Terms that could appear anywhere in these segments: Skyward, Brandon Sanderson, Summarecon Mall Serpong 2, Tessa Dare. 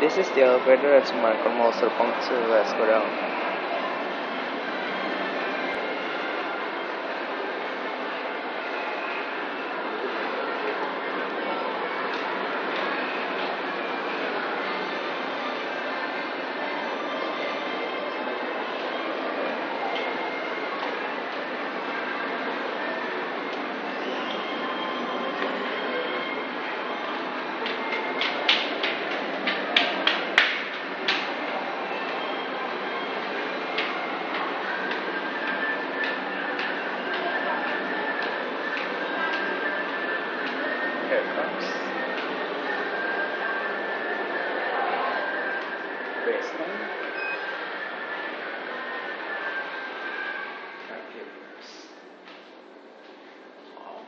This is the elevator at Summarecon Mall Serpong 2. Let's go down. Here it comes. Baseline. Wow.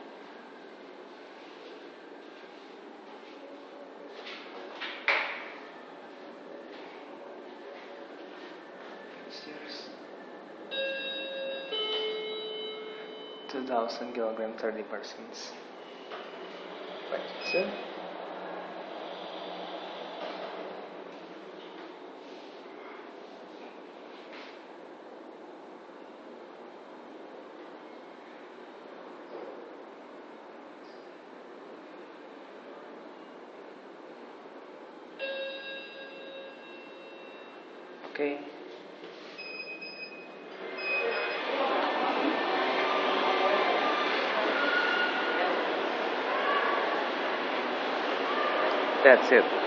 Upstairs. 2,000 kilograms, 30%. Sir? Okay. That's it.